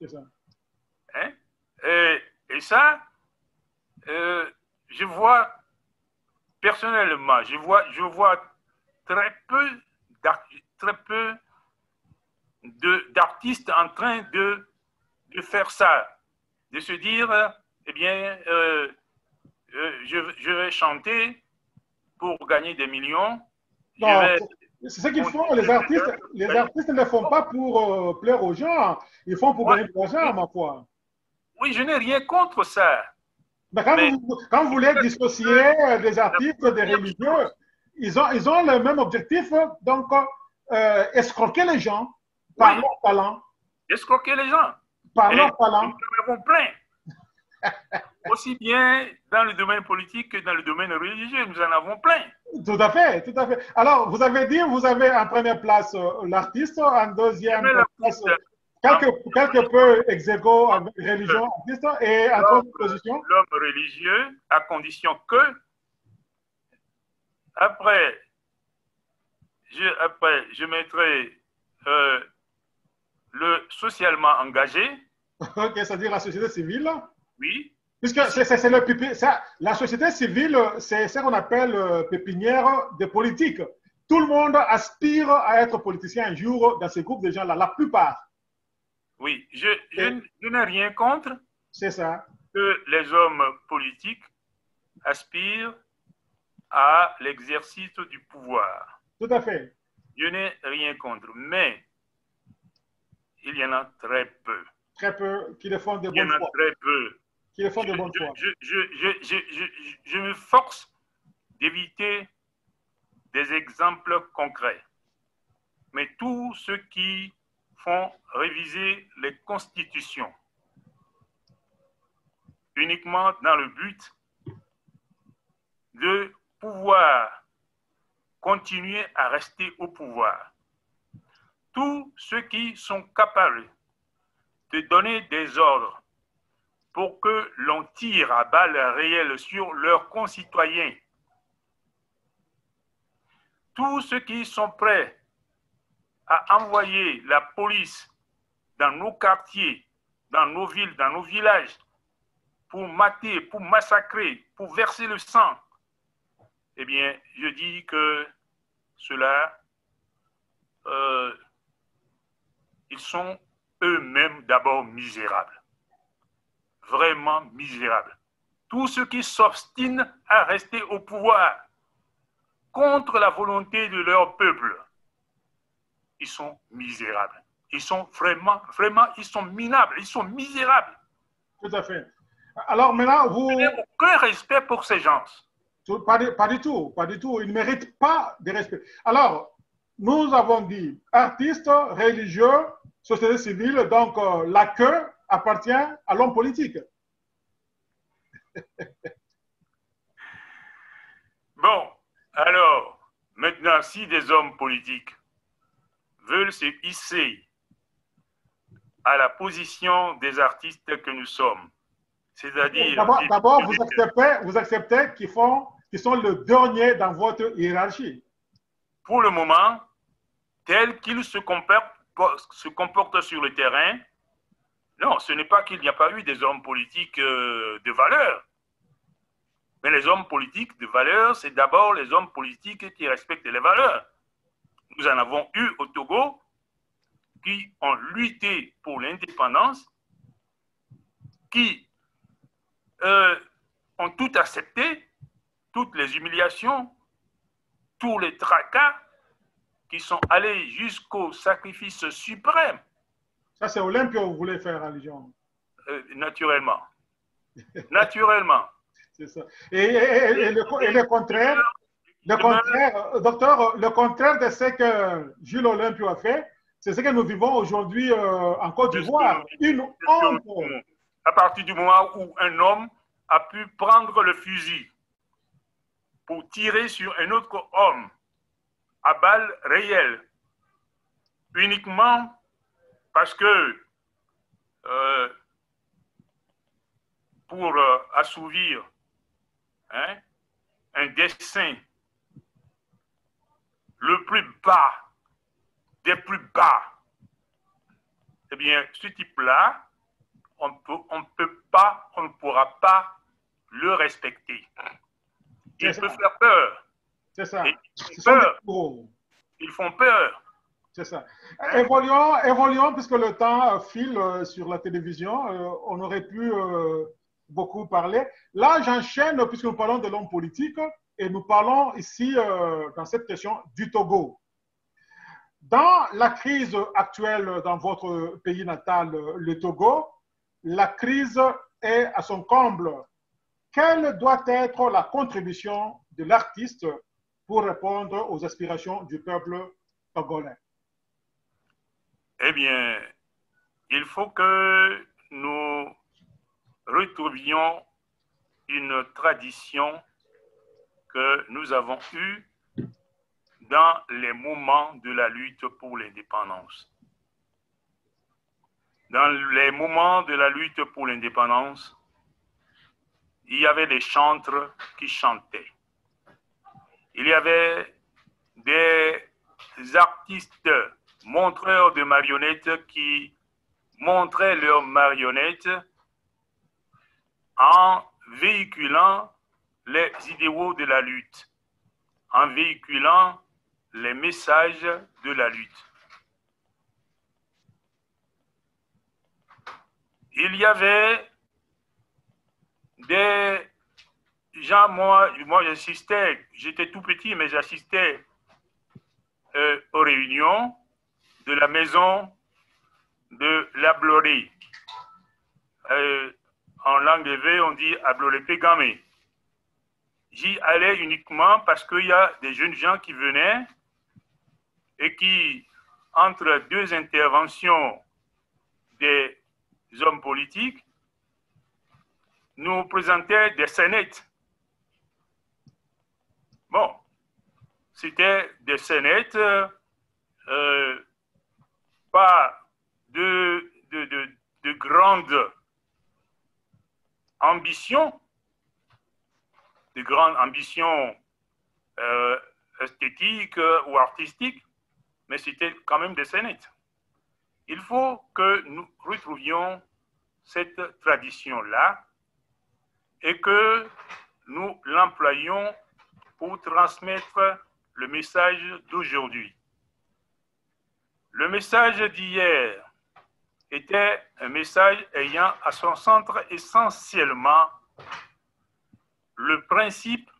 C'est ça. Hein? Et ça, je vois personnellement, je vois très peu d'artistes en train de faire ça, de se dire, eh bien, je vais chanter pour gagner des millions. C'est ce qu'ils font, les artistes ne le font pas pour plaire aux gens, ils font pour gagner de l'argent, ma foi. Oui, je n'ai rien contre ça. Mais quand vous voulez dissocier des artistes des religieux, ils ont le même objectif, donc escroquer les gens par leur talent. Escroquer les gens. Par leur talent. Nous en avons plein. Aussi bien dans le domaine politique que dans le domaine religieux, nous en avons plein. Tout à fait, tout à fait. Alors, vous avez dit, vous avez en première place l'artiste, en deuxième place... Quelque peu exégaux avec religion, artiste et à l'homme religieux, à condition que, après je mettrai le socialement engagé. Ok, c'est-à-dire la société civile. Oui. Puisque c'est le ça, la société civile, c'est ce qu'on appelle pépinière des politiques. Tout le monde aspire à être politicien un jour dans ces groupes de gens-là, la plupart. Oui, je n'ai rien contre ça. Que les hommes politiques aspirent à l'exercice du pouvoir. Tout à fait. Je n'ai rien contre, mais il y en a très peu. Très peu qui le font de bonne foi. Il y en a très peu. Qui le font de bonne foi. Je me force d'éviter des exemples concrets. Mais tous ceux qui font réviser les constitutions uniquement dans le but de pouvoir continuer à rester au pouvoir. Tous ceux qui sont capables de donner des ordres pour que l'on tire à balles réelles sur leurs concitoyens. Tous ceux qui sont prêts à envoyer la police dans nos quartiers, dans nos villes, dans nos villages, pour mater, pour massacrer, pour verser le sang, eh bien, je dis que ceux-là, ils sont eux-mêmes d'abord misérables. Vraiment misérables. Tous ceux qui s'obstinent à rester au pouvoir contre la volonté de leur peuple, ils sont misérables. Ils sont vraiment, ils sont minables. Ils sont misérables. Tout à fait. Alors maintenant, vous... Je n'ai aucun respect pour ces gens. Pas du tout. Ils ne méritent pas de respect. Alors, nous avons dit artistes, religieux, société civile, donc la queue appartient à l'homme politique. Bon, alors, maintenant, si des hommes politiques veulent se hisser à la position des artistes que nous sommes. C'est-à-dire... D'abord, vous acceptez qu'ils sont le dernier dans votre hiérarchie. Pour le moment, tel qu'ils se comportent sur le terrain, non, ce n'est pas qu'il n'y a pas eu des hommes politiques de valeur. Mais les hommes politiques de valeur, c'est d'abord les hommes politiques qui respectent les valeurs. Nous en avons eu au Togo qui ont lutté pour l'indépendance, qui ont tout accepté, toutes les humiliations, tous les tracas, qui sont allés jusqu'au sacrifice suprême. Ça, c'est Olympio que vous voulez faire, religion. Naturellement. Naturellement. C'est ça. Et le contraire. Le contraire, docteur, le contraire de ce que Jules Olympio a fait, c'est ce que nous vivons aujourd'hui en Côte d'Ivoire. Une honte. À partir du moment où un homme a pu prendre le fusil pour tirer sur un autre homme à balles réelles, uniquement parce que pour assouvir un dessein le plus bas des plus bas, eh bien, ce type-là, on ne pourra pas le respecter. Il peut faire peur. C'est ça. Ils font peur. C'est ça. Évoluons, puisque le temps file sur la télévision. On aurait pu beaucoup parler. Là, j'enchaîne, puisque nous parlons de l'homme politique, et nous parlons ici, dans cette question, du Togo. Dans la crise actuelle dans votre pays natal, le Togo, la crise est à son comble. Quelle doit être la contribution de l'artiste pour répondre aux aspirations du peuple togolais? Eh bien, il faut que nous retrouvions une tradition que nous avons eue dans les moments de la lutte pour l'indépendance. Dans les moments de la lutte pour l'indépendance, il y avait des chantres qui chantaient. Il y avait des artistes montreurs de marionnettes qui montraient leurs marionnettes en véhiculant les idéaux de la lutte, en véhiculant les messages de la lutte. Il y avait des gens, moi j'assistais, j'étais tout petit, mais j'assistais aux réunions de la maison de l'Abloré. En langue levée, on dit Abloré Pégamé. J'y allais uniquement parce qu'il y a des jeunes gens qui venaient et qui, entre deux interventions des hommes politiques, nous présentaient des scénettes. Bon, c'était des scénettes pas de grande ambition, de grande ambition esthétique ou artistique, mais c'était quand même des scénettes. Il faut que nous retrouvions cette tradition-là et que nous l'employions pour transmettre le message d'aujourd'hui. Le message d'hier était un message ayant à son centre essentiellement le principe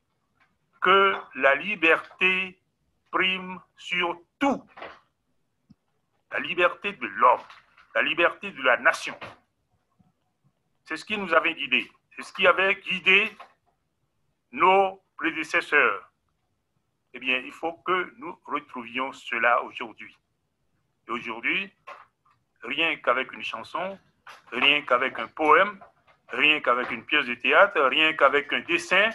que la liberté prime sur tout. La liberté de l'homme, la liberté de la nation. C'est ce qui nous avait guidés. C'est ce qui avait guidé nos prédécesseurs. Eh bien, il faut que nous retrouvions cela aujourd'hui. Et aujourd'hui, rien qu'avec une chanson, rien qu'avec un poème, rien qu'avec une pièce de théâtre, rien qu'avec un dessin,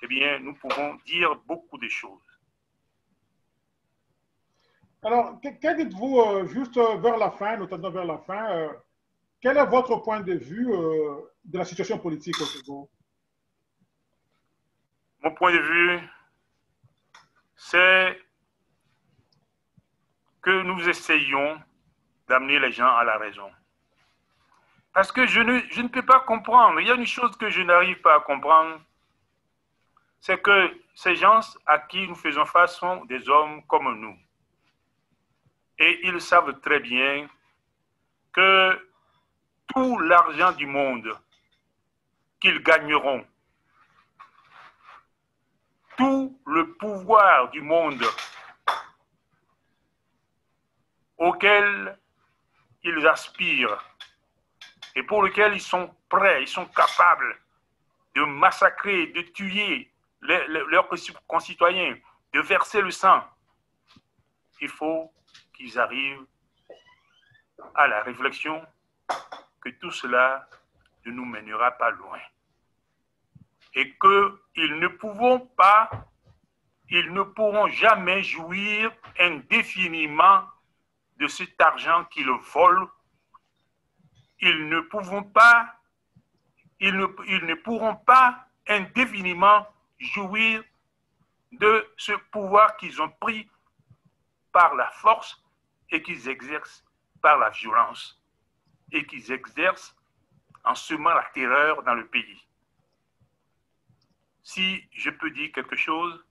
eh bien, nous pouvons dire beaucoup de choses. Alors, que dites-vous, juste vers la fin, nous tendons vers la fin, quel est votre point de vue de la situation politique au Togo? Mon point de vue, c'est que nous essayons d'amener les gens à la raison. Parce que je ne peux pas comprendre. Il y a une chose que je n'arrive pas à comprendre, c'est que ces gens à qui nous faisons face sont des hommes comme nous. Et ils savent très bien que tout l'argent du monde qu'ils gagneront, tout le pouvoir du monde auquel ils aspirent et pour lequel ils sont prêts, ils sont capables de massacrer, de tuer leurs concitoyens, de verser le sang, il faut qu'ils arrivent à la réflexion que tout cela ne nous mènera pas loin. Et qu'ils ne pourront pas, ils ne pourront jamais jouir indéfiniment de cet argent qu'ils volent. Ils ne pourront pas indéfiniment jouir de ce pouvoir qu'ils ont pris par la force et qu'ils exercent par la violence et qu'ils exercent en semant la terreur dans le pays. Si je peux dire quelque chose,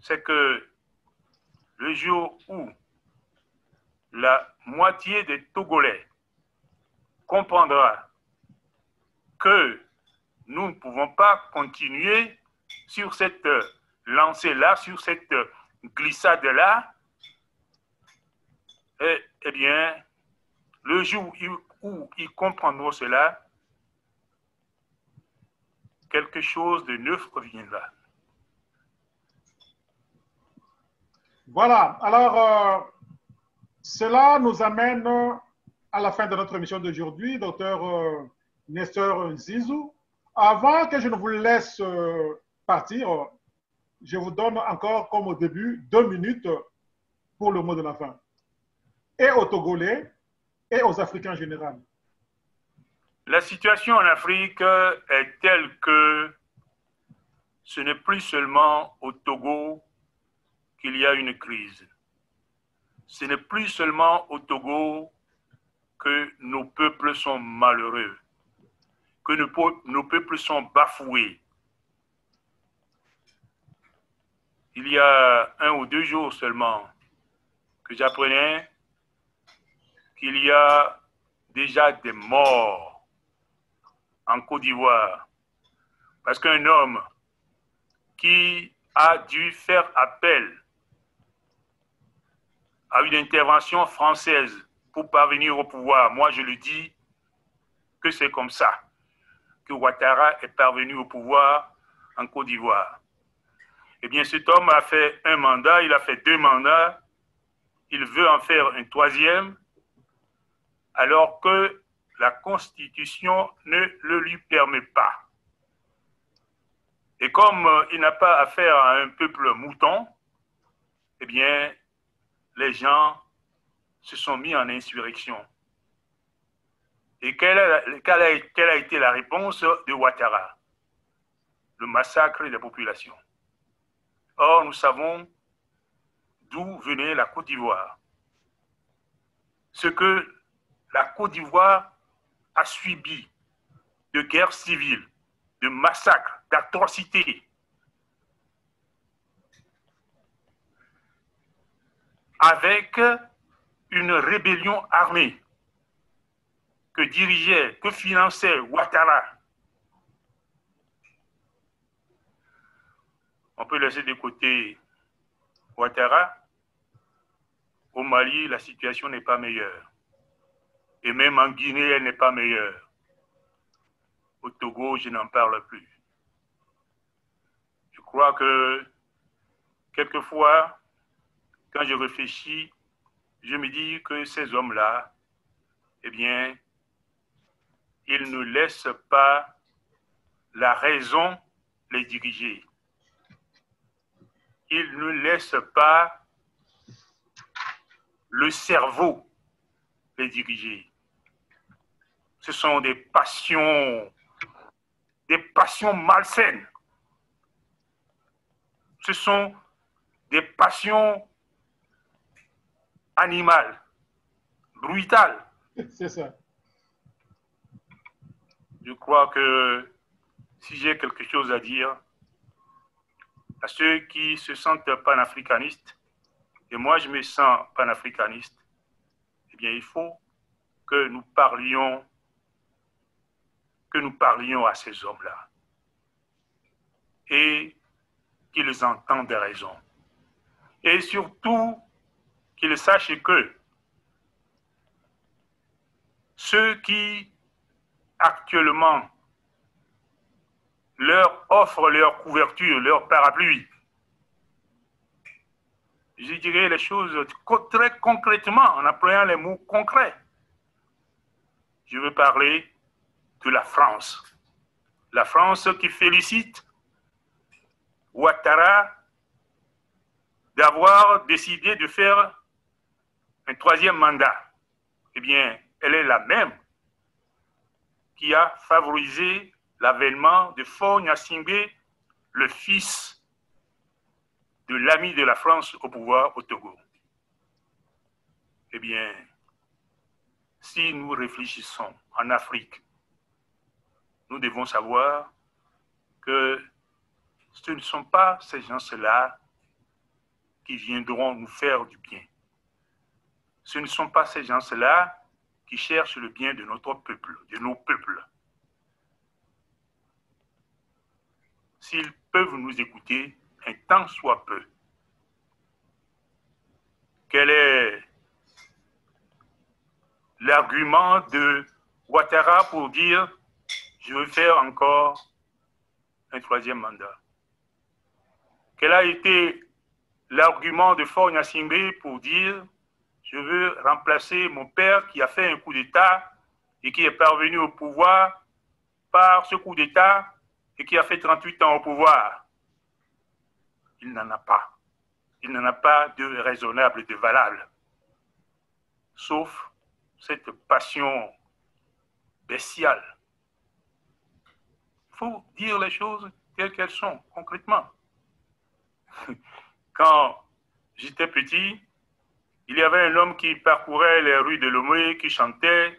c'est que le jour où la moitié des Togolais comprendra que nous ne pouvons pas continuer sur cette lancée-là, sur cette glissade-là, eh bien, le jour où ils comprendront cela, quelque chose de neuf reviendra. Voilà, alors cela nous amène à la fin de notre émission d'aujourd'hui, docteur Nestor Zinsou. Avant que je ne vous laisse partir, je vous donne encore, comme au début, 2 minutes pour le mot de la fin. Et aux Togolais, et aux Africains en général. La situation en Afrique est telle que ce n'est plus seulement au Togo qu'il y a une crise. Ce n'est plus seulement au Togo que nos peuples sont malheureux, que nos peuples sont bafoués. Il y a 1 ou 2 jours seulement que j'apprenais qu'il y a déjà des morts en Côte d'Ivoire parce qu'un homme qui a dû faire appel à une intervention française pour parvenir au pouvoir. Moi, je le dis que c'est comme ça que Ouattara est parvenu au pouvoir en Côte d'Ivoire. Eh bien, cet homme a fait 1 mandat, il a fait 2 mandats, il veut en faire un 3e, alors que la Constitution ne le lui permet pas. Et comme il n'a pas affaire à un peuple mouton, eh bien, les gens se sont mis en insurrection. Et quelle a été la réponse de Ouattara? Le massacre de la population. Or, nous savons d'où venait la Côte d'Ivoire. Ce que la Côte d'Ivoire a subi de guerres civiles, de massacres, d'atrocités, avec une rébellion armée que dirigeait, que finançait Ouattara. On peut laisser de côté Ouattara. Au Mali, la situation n'est pas meilleure. Et même en Guinée, elle n'est pas meilleure. Au Togo, je n'en parle plus. Je crois que, quelquefois, quand je réfléchis, je me dis que ces hommes-là, eh bien, ils ne laissent pas la raison les diriger. Ils ne laissent pas le cerveau les diriger. Ce sont des passions malsaines. Ce sont des passions animales, brutales. C'est ça. Je crois que si j'ai quelque chose à dire à ceux qui se sentent panafricanistes, et moi je me sens panafricaniste, eh bien il faut que nous parlions à ces hommes-là et qu'ils entendent des raisons. Et surtout qu'ils sachent que ceux qui actuellement leur offrent leur couverture, leur parapluie, je dirais les choses très concrètement, en employant les mots concrets. Je veux parler de la France. La France qui félicite Ouattara d'avoir décidé de faire un 3e mandat. Eh bien, elle est la même qui a favorisé l'avènement de Faure Gnassingbé, le fils de l'ami de la France au pouvoir au Togo. Eh bien, si nous réfléchissons en Afrique, nous devons savoir que ce ne sont pas ces gens-là qui viendront nous faire du bien. Ce ne sont pas ces gens-là qui cherchent le bien de notre peuple, de nos peuples. S'ils peuvent nous écouter un tant soit peu, quel est l'argument de Ouattara pour dire « je veux faire encore un troisième mandat ». Quel a été l'argument de Faure Gnassingbé pour dire « je veux remplacer mon père qui a fait un coup d'État et qui est parvenu au pouvoir par ce coup d'État et qui a fait 38 ans au pouvoir ». Il n'en a pas. Il n'en a pas de raisonnable, de valable. Sauf cette passion bestiale. Il faut dire les choses telles qu'elles sont, concrètement. Quand j'étais petit, il y avait un homme qui parcourait les rues de Lomé, qui chantait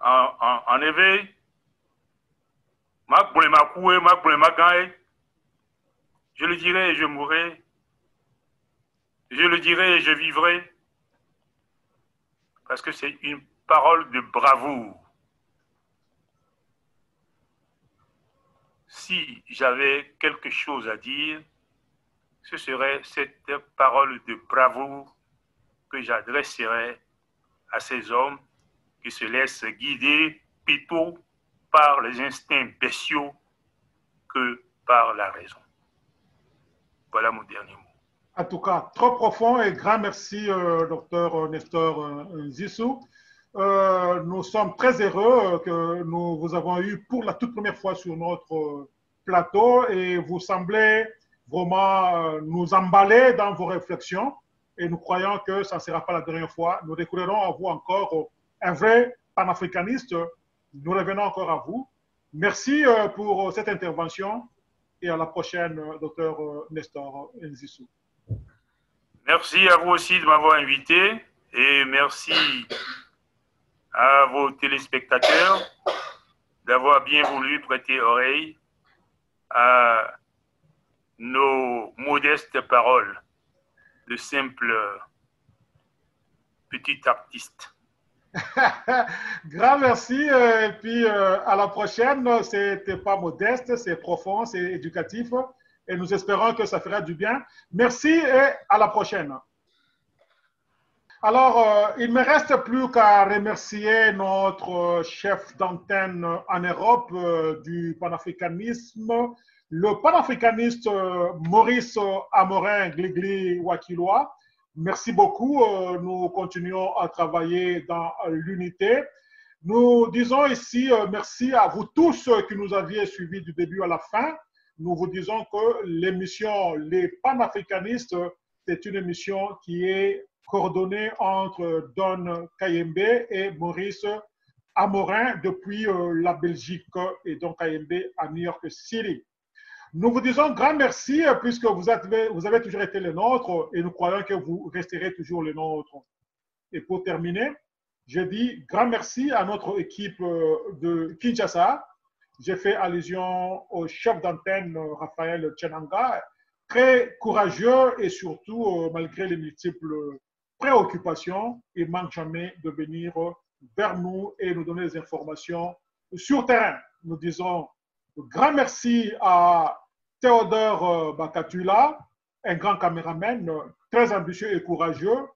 en éveil. Je le dirai et je mourrai. Je le dirai et je vivrai. Parce que c'est une parole de bravoure. Si j'avais quelque chose à dire, ce serait cette parole de bravoure que j'adresserais à ces hommes qui se laissent guider plutôt par les instincts bestiaux que par la raison. Voilà mon dernier mot. En tout cas, trop profond et grand merci, docteur Nestor Zinsou. Nous sommes très heureux que nous vous avons eu pour la toute première fois sur notre plateau et vous semblez vraiment nous emballer dans vos réflexions et nous croyons que ça ne sera pas la dernière fois. Nous découvrirons à vous encore un vrai panafricaniste. Nous revenons encore à vous. Merci pour cette intervention et à la prochaine, docteur Nestor Zinsou. Merci à vous aussi de m'avoir invité et merci à vos téléspectateurs d'avoir bien voulu prêter oreille à nos modestes paroles de simples petits artistes. Grand merci et puis à la prochaine. C'était pas modeste, c'est profond, c'est éducatif et nous espérons que ça fera du bien. Merci et à la prochaine. Alors, il ne me reste plus qu'à remercier notre chef d'antenne en Europe du panafricanisme, le panafricaniste Maurice Amorin Gligli Wakiloa. Merci beaucoup, nous continuons à travailler dans l'unité. Nous disons ici merci à vous tous qui nous aviez suivis du début à la fin. Nous vous disons que l'émission Les Panafricanistes, c'est une émission qui est coordonnée entre Don Kayembe et Maurice Amorin depuis la Belgique et Don Kayembe à New York City. Nous vous disons grand merci puisque vous avez toujours été les nôtres et nous croyons que vous resterez toujours les nôtres. Et pour terminer, je dis grand merci à notre équipe de Kinshasa. J'ai fait allusion au chef d'antenne Raphaël Tchenanga, très courageux et surtout, malgré les multiples préoccupations, il ne manque jamais de venir vers nous et nous donner des informations sur terrain. Nous disons grand merci à Théodore Bakatula, un grand caméraman très ambitieux et courageux,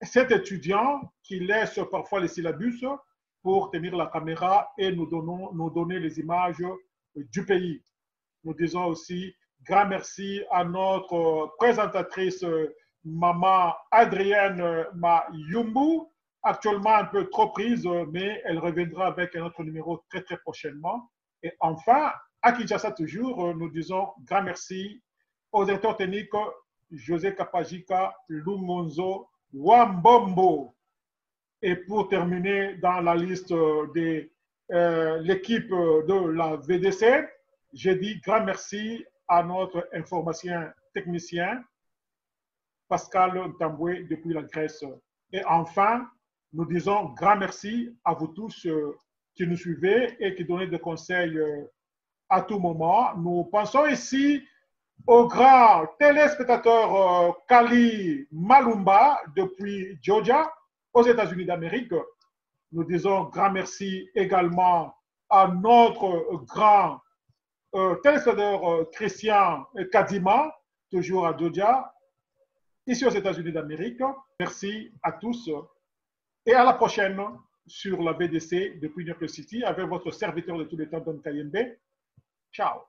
cet étudiant qui laisse parfois les syllabus pour tenir la caméra et nous donner les images du pays. Nous disons aussi grand merci à notre présentatrice maman Adrienne Mayumbu, actuellement un peu trop prise, mais elle reviendra avec un autre numéro très très prochainement. Et enfin, à Kinshasa toujours, nous disons grand merci aux directeurs techniques José Capagica Lumonzo Wambombo. Et pour terminer dans la liste de l'équipe de la VDC, j'ai dit grand merci à notre informaticien technicien Pascal Ntambwe depuis la Grèce. Et enfin, nous disons grand merci à vous tous qui nous suivez et qui donnez des conseils à tout moment. Nous pensons ici au grand téléspectateur Kali Malumba depuis Georgia, aux États-Unis d'Amérique. Nous disons grand merci également à notre grand téléspectateur Christian Kadima, toujours à Georgia, ici aux États-Unis d'Amérique. Merci à tous et à la prochaine sur la BDC depuis New York City avec votre serviteur de tous les temps, Don Kayembe. Ciao.